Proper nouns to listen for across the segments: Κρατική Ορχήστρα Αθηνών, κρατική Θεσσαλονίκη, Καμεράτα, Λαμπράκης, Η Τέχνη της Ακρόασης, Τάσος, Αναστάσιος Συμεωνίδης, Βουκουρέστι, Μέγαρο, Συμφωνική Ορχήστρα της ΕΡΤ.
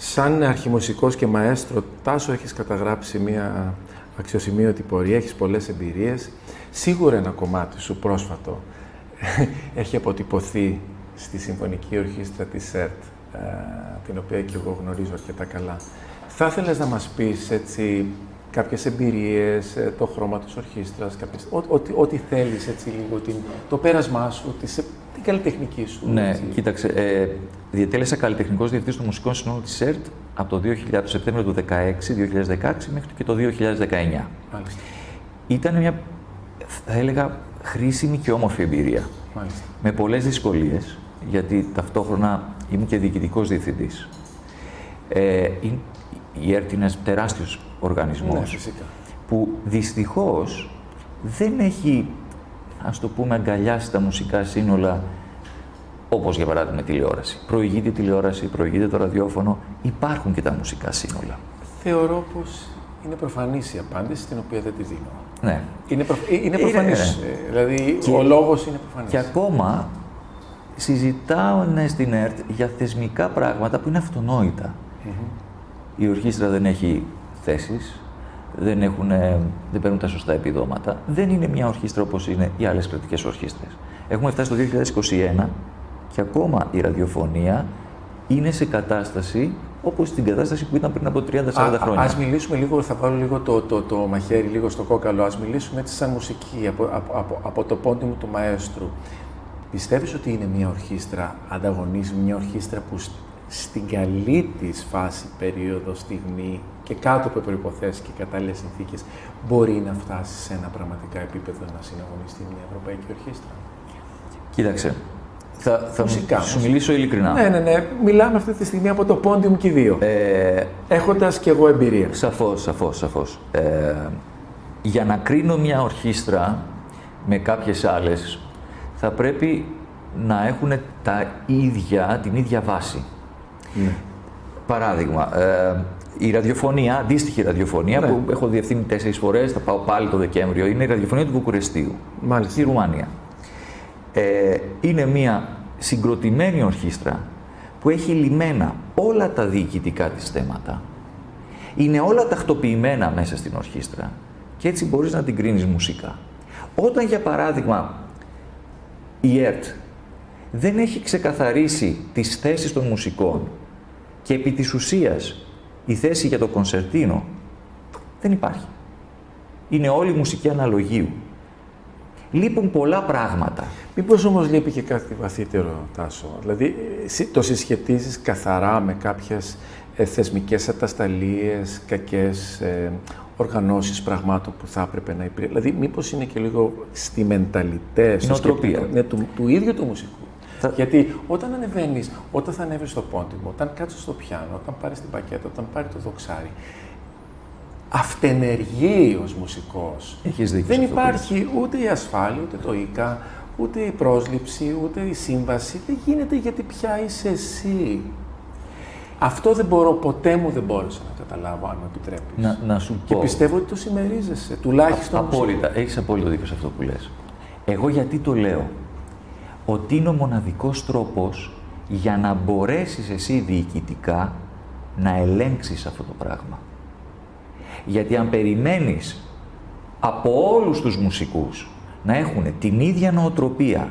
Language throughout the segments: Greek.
Σαν αρχιμουσικός και μαέστρο, Τάσο, έχεις καταγράψει μια αξιοσημείωτη πορεία, έχεις πολλές εμπειρίες. Σίγουρα ένα κομμάτι σου πρόσφατο έχει αποτυπωθεί στη Συμφωνική Ορχήστρα της ΕΡΤ, την οποία και εγώ γνωρίζω αρκετά καλά. Θα ήθελες να μας πεις έτσι κάποιες εμπειρίες, το χρώμα της ορχήστρας, ό,τι θέλεις έτσι λίγο, το πέρασμά σου, την καλλιτεχνική σου. Ναι, έτσι. Κοίταξε, διατέλεσα καλλιτεχνικός διευθυντής των Μουσικών Σύνολων της ΕΡΤ από το Σεπτέμβριο του 2016 μέχρι και το 2019. Μάλιστα. Ήταν μια, θα έλεγα, χρήσιμη και όμορφη εμπειρία. Μάλιστα. Με πολλές δυσκολίες, γιατί ταυτόχρονα ήμουν και διοικητικός διευθυντής. Η ΕΡΤ είναι ένας τεράστιος οργανισμός, ναι, που δυστυχώς δεν έχει, ας το πούμε, αγκαλιάσει τα μουσικά σύνολα, όπως για παράδειγμα τηλεόραση. Προηγείται η τηλεόραση, προηγείται το ραδιόφωνο, υπάρχουν και τα μουσικά σύνολα. Θεωρώ πως είναι προφανής η απάντηση, την οποία δεν τη δίνω. Ναι. Είναι προφανής, ναι. Δηλαδή και ο λόγος είναι προφανής. Και ακόμα συζητάνε στην ΕΡΤ για θεσμικά πράγματα που είναι αυτονόητα. Η ορχήστρα δεν έχει θέσεις, δεν παίρνουν τα σωστά επιδόματα. Δεν είναι μια ορχήστρα όπως είναι οι άλλες κρατικές ορχήστρες. Έχουμε φτάσει το 2021 και ακόμα η ραδιοφωνία είναι σε κατάσταση όπως την κατάσταση που ήταν πριν από 30-40 χρόνια. Ας μιλήσουμε λίγο, θα βάλω λίγο το μαχαίρι λίγο στο κόκαλο, ας μιλήσουμε έτσι σαν μουσική, από το πόντι μου του μαέστρου. Πιστεύεις ότι είναι μια ορχήστρα ανταγωνίσμου, μια ορχήστρα που στην καλή της φάση, περίοδο, στιγμή και κάτω από προϋποθέσεις και κατάλληλες συνθήκες μπορεί να φτάσει σε ένα πραγματικά επίπεδο να συναγωνιστεί μια ευρωπαϊκή ορχήστρα? Κοίταξε, θα σου μιλήσω ειλικρινά. Ναι. Μιλάμε αυτή τη στιγμή από το πόντι μου και οι δύο. Έχοντας και εγώ εμπειρία. Σαφώς. Για να κρίνω μια ορχήστρα με κάποιες άλλες θα πρέπει να έχουν την ίδια βάση. Ναι. Παράδειγμα, η ραδιοφωνία, αντίστοιχη ραδιοφωνία, ναι, που έχω διευθύνει 4 φορές, θα πάω πάλι το Δεκέμβριο, είναι η ραδιοφωνία του Βουκουρεστίου, μάλιστα, στη Ρουμανία. Είναι μια συγκροτημένη ορχήστρα που έχει λυμμένα όλα τα διοικητικά της θέματα. Είναι όλα τακτοποιημένα μέσα στην ορχήστρα και έτσι μπορείς να την κρίνεις μουσικά. Όταν, για παράδειγμα, η ΕΡΤ δεν έχει ξεκαθαρίσει τις θέσεις των μουσικών και επί της ουσίας η θέση για το κονσερτίνο δεν υπάρχει. Είναι όλη μουσική αναλογίου. Λείπουν πολλά πράγματα. Μήπως όμως λείπει και κάτι βαθύτερο, Τάσο? Δηλαδή το συσχετίζεις καθαρά με κάποιες θεσμικές ατασταλίες, κακές οργανώσεις πραγμάτων που θα έπρεπε να υπηρετούν. Δηλαδή μήπως είναι και λίγο στη μενταλιτέ, του ίδιου του μουσικού. Γιατί όταν ανεβαίνεις, όταν θα ανέβεις στο πόντιμο, όταν κάτσεις στο πιάνο, όταν πάρεις την πακέτα, όταν πάρεις το δοξάρι, αυτενεργεί ως μουσικός. Έχεις δίκιο. Δεν υπάρχει ούτε η ασφάλεια, ούτε το οίκα, ούτε η πρόσληψη, ούτε η σύμβαση. Δεν γίνεται, γιατί πια είσαι εσύ. Αυτό ποτέ δεν μπόρεσα να καταλάβω, αν με επιτρέπεις. Να σου πω. Και πιστεύω ότι το συμμερίζεσαι, τουλάχιστον. Απόλυτα. Έχεις απόλυτο δίκιο σε αυτό που λες. Εγώ γιατί το λέω? Ότι είναι ο μοναδικός τρόπος για να μπορέσεις εσύ διοικητικά να ελέγξεις αυτό το πράγμα. Γιατί αν περιμένεις από όλους τους μουσικούς να έχουν την ίδια νοοτροπία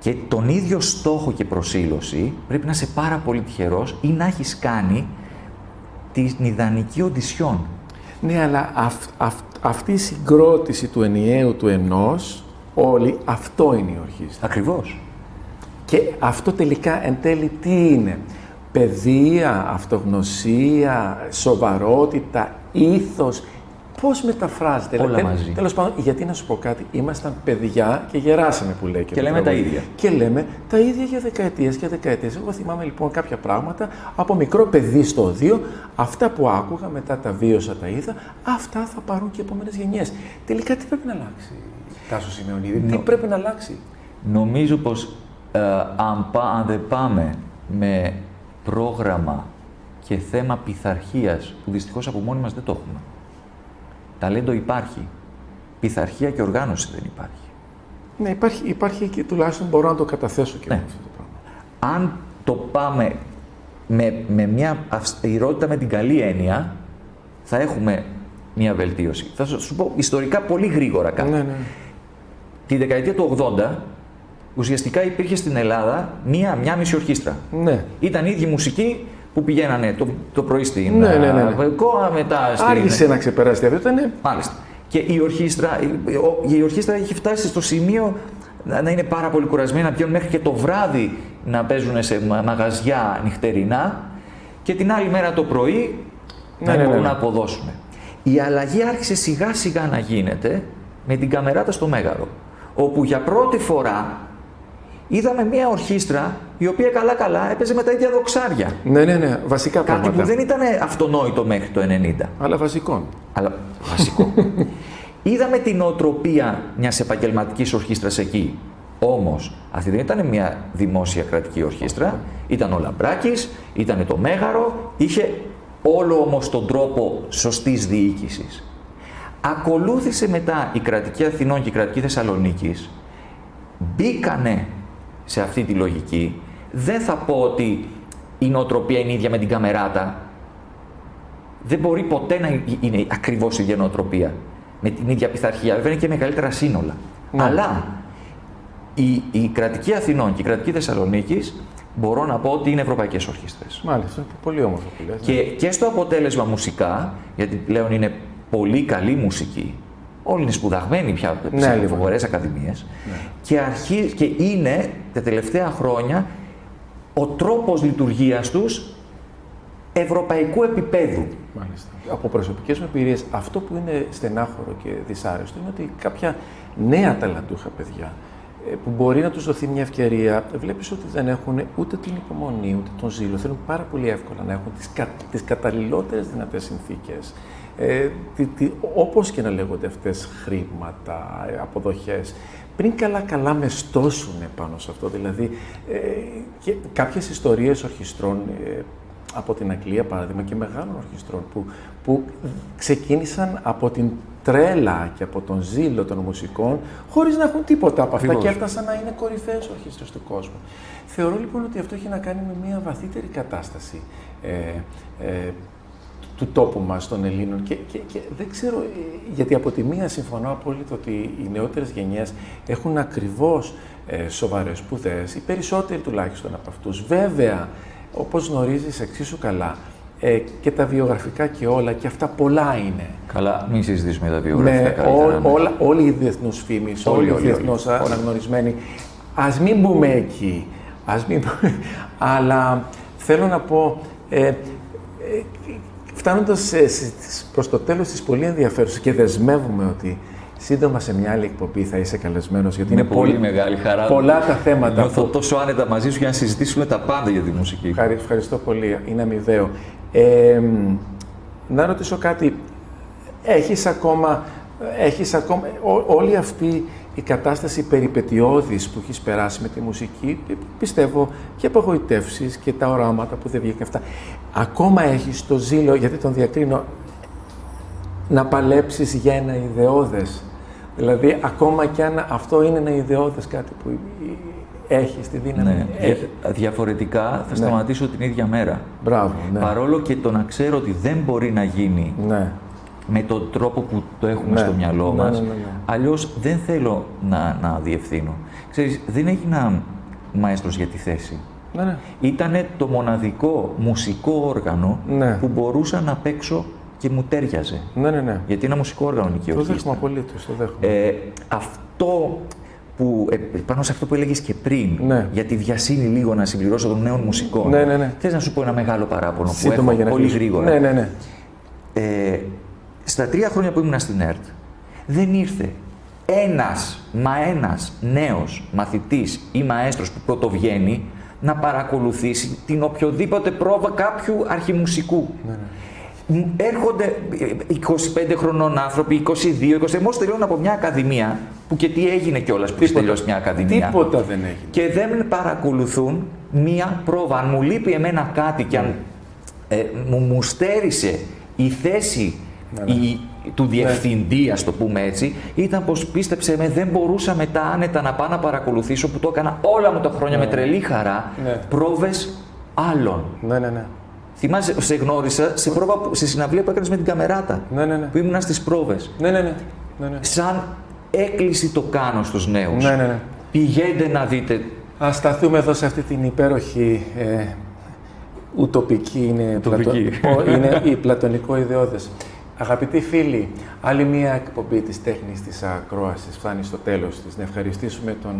και τον ίδιο στόχο και προσήλωση, πρέπει να είσαι πάρα πολύ τυχερός ή να έχεις κάνει την ιδανική οντισιόν. Ναι, αλλά αυτή η συγκρότηση του ενιαίου του ενός, όλοι, αυτό είναι η ορχήστρα. Ακριβώς. Και αυτό τελικά εν τέλει τι είναι? Παιδεία, αυτογνωσία, σοβαρότητα, ήθος. Πώς μεταφράζεται? Όλα μαζί. Τέλος πάντων, γιατί να σου πω κάτι, ήμασταν παιδιά και γεράσαμε, που λέει. Και λέμε τα ίδια. Και λέμε τα ίδια για δεκαετίες και δεκαετίες. Εγώ θυμάμαι λοιπόν κάποια πράγματα από μικρό παιδί στο 2, αυτά που άκουγα, μετά τα βίωσα, τα είδα, αυτά θα πάρουν και οι επόμενες γενιές. Τελικά τι πρέπει να αλλάξει, Τάσο Συμεωνίδη, τι πρέπει να αλλάξει? Νομίζω πως αν δεν πάμε με πρόγραμμα και θέμα πειθαρχίας, που δυστυχώς από μόνοι μας δεν το έχουμε. Ταλέντο υπάρχει. Πειθαρχία και οργάνωση δεν υπάρχει. Ναι, υπάρχει και τουλάχιστον μπορώ να το καταθέσω και εγώ αυτό το πράγμα. Αν το πάμε με μια αυστηρότητα με την καλή έννοια, θα έχουμε μια βελτίωση. Θα σου πω ιστορικά πολύ γρήγορα κάτι. Ναι, ναι. Την δεκαετία του 80, ουσιαστικά υπήρχε στην Ελλάδα μία μισή ορχήστρα. Ναι. Ήταν οι ίδιοι μουσικοί που πηγαίνανε το πρωί στην Κόα, μετά στην... Άρχισε να ξεπεράσει αυτό, ήταν. Μάλιστα. Και η ορχήστρα είχε φτάσει στο σημείο να είναι πάρα πολύ κουρασμένη, να πιάνουν μέχρι και το βράδυ να παίζουν σε μαγαζιά νυχτερινά και την άλλη μέρα το πρωί να μπορούν να αποδώσουν. Η αλλαγή άρχισε σιγά σιγά να γίνεται με την Καμεράτα στο Μέγαρο, όπου για πρώτη φορά είδαμε μια ορχήστρα η οποία καλά-καλά έπαιζε με τα ίδια δοξάρια. Ναι, βασικά κάτι πράγματα. Κάτι που δεν ήταν αυτονόητο μέχρι το 90. Αλλά βασικό. Είδαμε την νοοτροπία μιας επαγγελματικής ορχήστρας εκεί. Όμως, αυτή δεν ήταν μια δημόσια κρατική ορχήστρα, ήταν ο Λαμπράκης, ήταν το Μέγαρο, είχε όλο όμως τον τρόπο σωστής διοίκησης. Ακολούθησε μετά η Κρατική Αθηνών και η Κρατική Θεσσαλονίκης, μπήκανε σε αυτή τη λογική. Δεν θα πω ότι η νοοτροπία είναι ίδια με την Καμεράτα. Δεν μπορεί ποτέ να είναι ακριβώς η ίδια νοοτροπία, με την ίδια πειθαρχία, βέβαια είναι και μεγαλύτερα σύνολα. Ναι. Αλλά η Κρατική Αθηνών και η Κρατική Θεσσαλονίκης μπορώ να πω ότι είναι ευρωπαϊκές ορχήστρες. Μάλιστα, πολύ όμορφο που λες. Και στο αποτέλεσμα μουσικά, γιατί πλέον είναι πολύ καλή μουσική, όλοι είναι σπουδαγμένοι πια σε φοβερές ακαδημίες, και είναι τα τελευταία χρόνια ο τρόπος λειτουργίας τους ευρωπαϊκού επίπεδου. Μάλιστα. Από προσωπικές μου εμπειρίες, αυτό που είναι στενάχωρο και δυσάρεστο είναι ότι κάποια νέα ταλαντούχα παιδιά που μπορεί να τους δοθεί μια ευκαιρία, βλέπεις ότι δεν έχουν ούτε την υπομονή, ούτε τον ζήλο. Θέλουν πάρα πολύ εύκολα να έχουν τις καταλληλότερες δυνατές συνθήκες. Όπως και να λέγονται αυτές, χρήματα, αποδοχές, πριν καλά-καλά μεστώσουν πάνω σε αυτό. Δηλαδή, και κάποιες ιστορίες ορχιστρών από την Αγγλία, παράδειγμα, και μεγάλων ορχιστρών που ξεκίνησαν από την τρέλα και από τον ζήλο των μουσικών, χωρίς να έχουν τίποτα από αυτά και έφτασαν να είναι κορυφαίες ορχήστρες του κόσμου. Θεωρώ λοιπόν ότι αυτό έχει να κάνει με μια βαθύτερη κατάσταση του τόπου μας, των Ελλήνων. Και δεν ξέρω, γιατί από τη μία συμφωνώ απόλυτα ότι οι νεότερες γενιές έχουν ακριβώς σοβαρές σπουδές, οι περισσότεροι τουλάχιστον από αυτούς. Βέβαια, όπως γνωρίζεις εξίσου καλά, και τα βιογραφικά και όλα, και αυτά πολλά είναι. Καλά, μην συζητήσουμε τα βιογραφικά. Όλοι οι διεθνούς φήμης, όλοι οι διεθνώς αναγνωρισμένοι. Ας μην μπούμε εκεί, αλλά θέλω να πω, φτάνοντας προς το τέλος της πολύ ενδιαφέρουσας, και δεσμεύουμε ότι σύντομα σε μια άλλη εκπομπή θα είσαι καλεσμένος, γιατί είναι πολύ μεγάλη χαρά. Πολλά τα θέματα. Νιώθω τόσο άνετα μαζί σου για να συζητήσουμε τα πάντα για τη μουσική. Ευχαριστώ πολύ. Είναι αμοιβαίο. Να ρωτήσω κάτι. Έχεις ακόμα όλη αυτή η κατάσταση περιπετειώδης που έχεις περάσει με τη μουσική, πιστεύω, και απογοητεύσεις και τα οράματα που δεν βγήκαν αυτά. Ακόμα έχεις το ζήλο, γιατί τον διακρίνω, να παλέψεις για ένα ιδεώδες. Δηλαδή, ακόμα κι αν αυτό είναι ένα ιδεώδες κάτι που έχεις τη δύναμη. Ναι. Διαφορετικά θα σταματήσω την ίδια μέρα. Μπράβο, ναι. Παρόλο και το να ξέρω ότι δεν μπορεί να γίνει με τον τρόπο που το έχουμε στο μυαλό μας, αλλιώς δεν θέλω να διευθύνω. Ξέρεις, δεν έγινα μαέστρος για τη θέση. Ναι. Ήτανε το μοναδικό μουσικό όργανο που μπορούσα να παίξω και μου τέριαζε. Ναι. Γιατί είναι ένα μουσικό όργανο και ορχήστρα. Το δέχομαι απολύτως, το δέχομαι. Αυτό που, πάνω σε αυτό που έλεγες και πριν, για τη βιασύνη λίγο να συμπληρώσω των νέων μουσικών. Ναι. Θες να σου πω ένα μεγάλο παράπονο που έχω πολύ γρήγορα. Ναι. Στα 3 χρόνια που ήμουν στην ΕΡΤ, δεν ήρθε ένας νέος μαθητής ή μαέστρος που πρωτοβγαίνει να παρακολουθήσει την οποιοδήποτε πρόβα κάποιου αρχιμουσικού. Ναι. Έρχονται 25 χρονών άνθρωποι, 22, μόλις τελειώνουν από μια ακαδημία, που και τι έγινε κιόλας που τελειώσει μια ακαδημία. Τίποτα δεν έγινε. Και δεν παρακολουθούν μια πρόβα. Αν μου λείπει εμένα κάτι και αν μου στέρισε η θέση του διευθυντή, ας το πούμε έτσι, ήταν πως, πίστεψε με, δεν μπορούσα μετά άνετα να πάω να παρακολουθήσω, που το έκανα όλα μου τα χρόνια με τρελή χαρά, πρόβες άλλων. Ναι, ναι, ναι. Θυμάσαι, σε γνώρισα σε, σε συναυλία που έκανες με την Καμεράτα. Ναι, ναι, ναι. Που ήμουν στις πρόβες. Ναι, ναι, ναι, ναι, ναι. Σαν έκκληση το κάνω στους νέους. Ναι, ναι, ναι. Πηγαίνετε να δείτε. Ας σταθούμε εδώ σε αυτή την υπέροχη ουτοπική, είναι η πλατωνικό ιδεώδες. Αγαπητοί φίλοι, άλλη μία εκπομπή της τέχνης της ακρόασης φτάνει στο τέλος της. Να ευχαριστήσουμε τον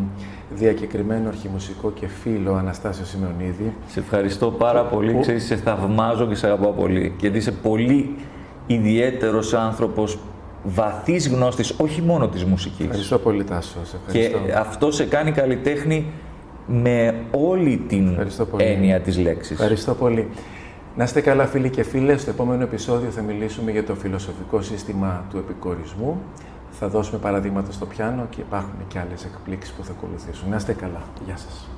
διακεκριμένο αρχιμουσικό και φίλο Αναστάσιο Συμεωνίδη. Σε ευχαριστώ πάρα πολύ. Που... Ξέρεις, σε θαυμάζω και σε αγαπάω πολύ. Γιατί είσαι πολύ ιδιαίτερος άνθρωπος, βαθύς γνώστης, όχι μόνο της μουσικής. Ευχαριστώ πολύ, Τάσο. Και αυτό σε κάνει καλλιτέχνη με όλη την έννοια της λέξης. Ευχαριστώ πολύ. Να είστε καλά, φίλοι και φίλες. Στο επόμενο επεισόδιο θα μιλήσουμε για το φιλοσοφικό σύστημα του επικορισμού. Θα δώσουμε παραδείγματα στο πιάνο και υπάρχουν και άλλες εκπλήξεις που θα ακολουθήσουν. Να είστε καλά. Γεια σας.